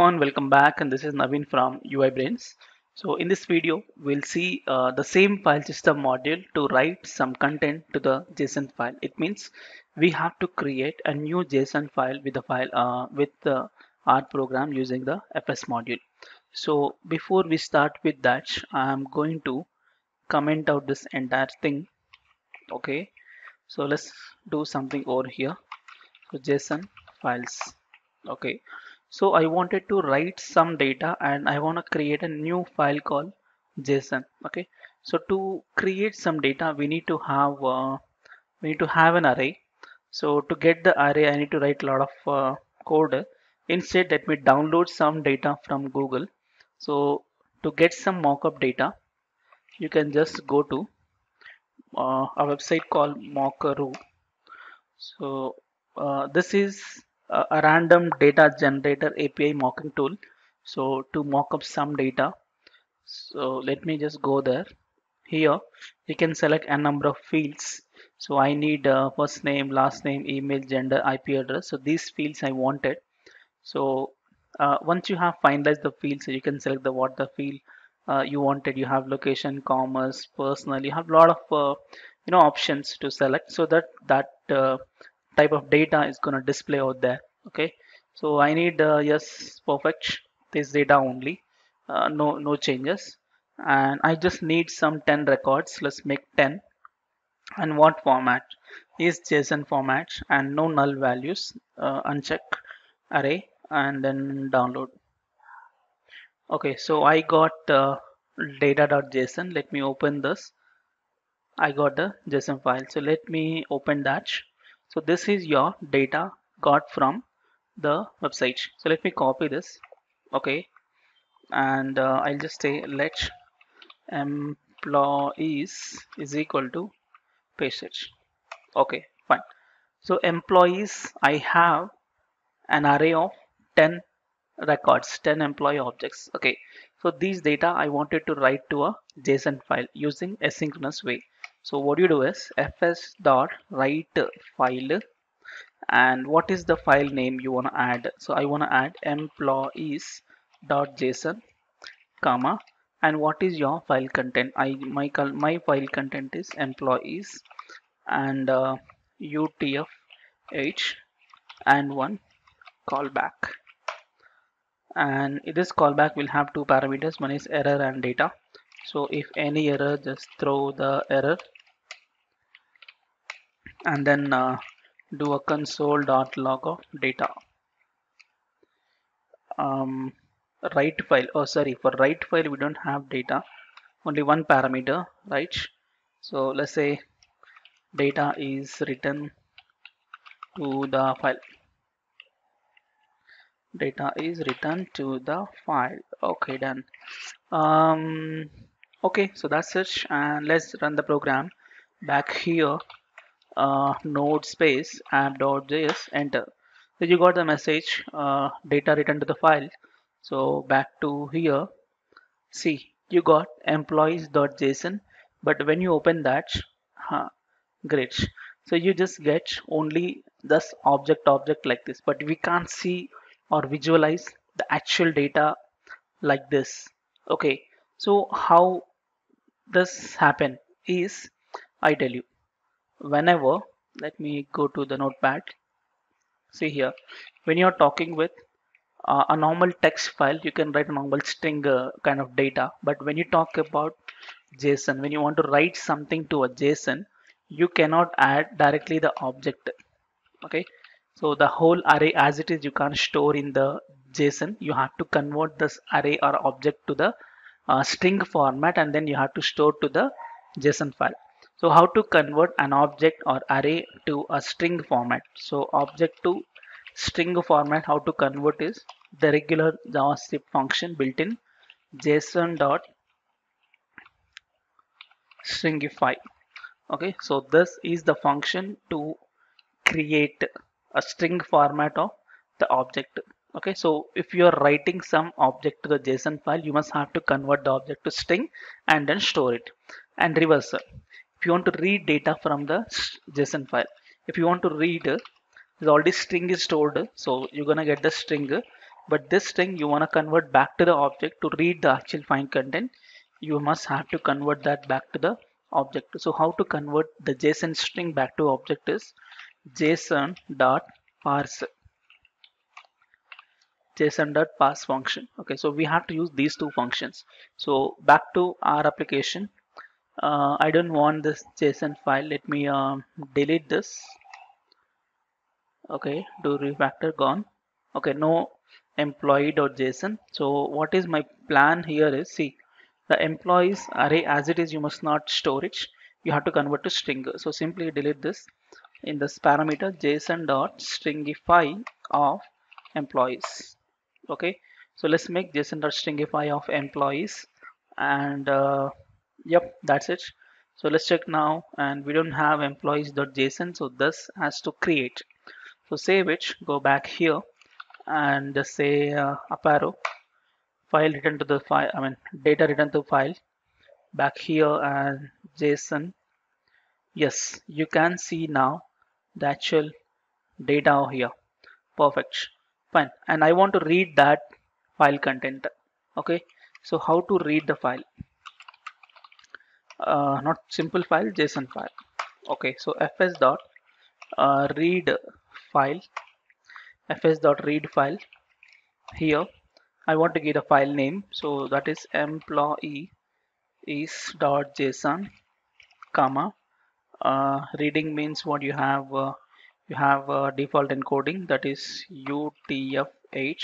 everyone, welcome back, and this is Naveen from UI Brains. So in this video we'll see the same file system module to write some content to the JSON file. It means we have to create a new JSON file with the our program using the FS module. So before we start with that, I'm going to comment out this entire thing. Okay, so let's do something over here. So JSON files. Okay, so I wanted to write some data and I want to create a new file called JSON. Okay, so to create some data we need to have an array. So to get the array I need to write a lot of code. Instead let me download some data from Google. So to get some mockup data you can just go to a website called Mockaroo. So this is a random data generator API mocking tool. So to mock up some data, so let me just go there. Here you can select a number of fields. So I need first name, last name, email, gender, IP address. So these fields I wanted. So once you have finalized the fields, so you can select the what the field you wanted. You have location, commerce, personal. You have a lot of options to select, so that type of data is going to display out there. Okay, so I need yes, perfect, this data only, no changes. And I just need some 10 records. Let's make 10. And what format is JSON format, and no null values, uncheck array, and then download. Okay, so I got data.json. let me open this. I got the JSON file, so let me open that. So this is your data got from the website. So let me copy this. Okay, and I'll just say let employees is equal to paste it. Okay, fine. So employees, I have an array of 10 records, 10 employee objects. Okay, so these data I wanted to write to a JSON file using asynchronous way. So what you do is fs dot write file, and what is the file name you want to add? So I want to add employees dot json, comma, and what is your file content? My file content is employees and UTF8 and one callback, and this callback will have two parameters. One is error and data. So if any error, just throw the error, and then do a console.log of data. Write file. Oh, sorry, for write file we don't have data, only one parameter, right? So let's say data is written to the file. Data is written to the file. Okay, done. Okay, so that's it, and let's run the program. Back here, node space app.js, enter. So you got the message, data written to the file. So back to here, see, you got employees.json, but when you open that, great. So you just get only this object like this, but we can't see or visualize the actual data like this. Okay, so how this happen is, I tell you, whenever, let me go to the notepad. See here, when you're talking with a normal text file, you can write a normal string kind of data, but when you talk about JSON, when you want to write something to a JSON, you cannot add directly the object. Okay, so the whole array as it is you can't store in the JSON. You have to convert this array or object to the string format, and then you have to store to the JSON file. So how to convert an object or array to a string format? So object to string format, how to convert is the regular JavaScript function built in, JSON.stringify. Okay, so this is the function to create a string format of the object. Okay, so if you are writing some object to the JSON file, you must have to convert the object to string and then store it. And reverse, if you want to read data from the JSON file, if you want to read, the already string is stored, so you're gonna get the string. but this string you want to convert back to the object. To read the actual find content, you must have to convert that back to the object. So how to convert the JSON string back to object is JSON.parse. JSON.parse function. Okay, so we have to use these two functions. So back to our application. I don't want this JSON file. Let me delete this. Okay, do refactor, gone. Okay, no employee.json. So what is my plan here is, see, the employees array as it is, you must not store it. You have to convert to string. So simply delete this. In this parameter JSON.stringify of employees. Okay, so let's make JSON.stringify of employees, and yep, that's it. So let's check now, and we don't have employees.json, so this has to create. So save it, go back here and just say up arrow, file written to the file, I mean data written to file, back here and JSON. Yes, you can see now the actual data here. Perfect, fine. And I want to read that file content. Okay, so how to read the file? Not simple file, JSON file. Okay, so fs dot read file, fs dot read file. Here I want to give a file name, so that is employee is dot JSON, comma reading means what you have. You have a default encoding, that is UTF8,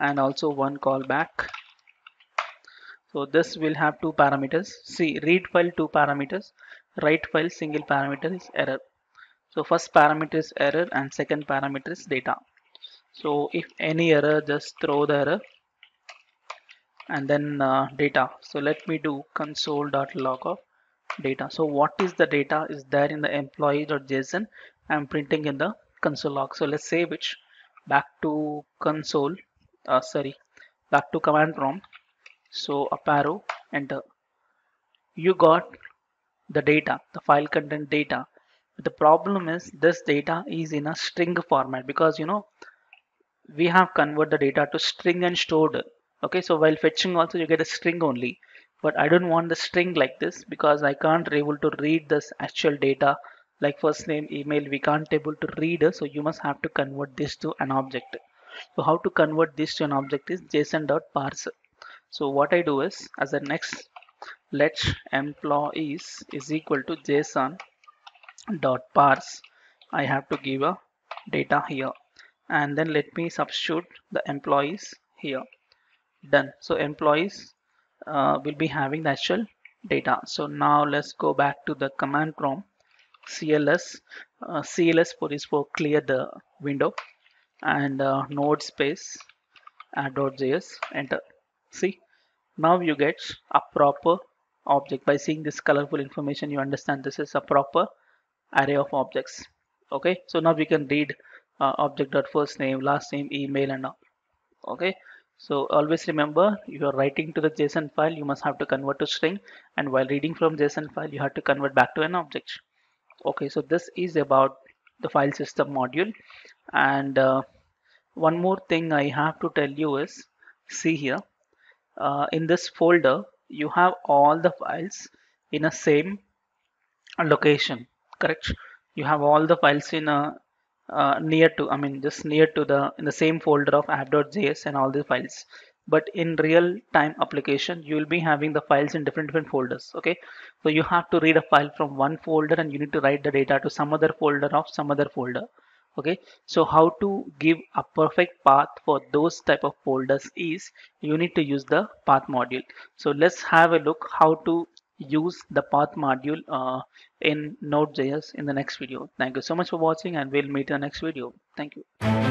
and also one callback. So this will have two parameters. See, read file two parameters, write file single parameter is error. So first parameter is error and second parameter is data. So if any error, just throw the error and then data. So let me do console.log of data. So what is the data is there in the employee.json. I'm printing in the console log. So let's save it, back to console, back to command prompt. So up arrow, enter. You got the data, the file content data. But the problem is this data is in a string format, because you know we have converted the data to string and stored. Okay, so while fetching also you get a string only, but I don't want the string like this, because I can't able to read this actual data, like first name, email, we can't able to read it. So you must have to convert this to an object. So how to convert this to an object is JSON.parse. So what I do is, as a next, let employees is equal to JSON.parse. I have to give a data here, and then let me substitute the employees here. Done. So employees will be having the actual data. So now let's go back to the command prompt. CLS, CLS is for clear the window, and node space .js, enter. See, now you get a proper object. By seeing this colorful information, you understand this is a proper array of objects. Okay, so now we can read object.first name, last name, email and all. Okay, so always remember, you are writing to the JSON file, you must have to convert to string, and while reading from JSON file, you have to convert back to an object. Okay, so this is about the file system module. And one more thing I have to tell you is, see here, in this folder you have all the files in a same location, correct? You have all the files in a near to, I mean just near to the, in the same folder of app.js and all the files. But in real time application, you will be having the files in different folders. Okay, so you have to read a file from one folder and you need to write the data to some other folder of some other folder. Okay, so how to give a perfect path for those type of folders is, you need to use the path module. So let's have a look how to use the path module in Node.js in the next video. Thank you so much for watching, and we'll meet in the next video. Thank you.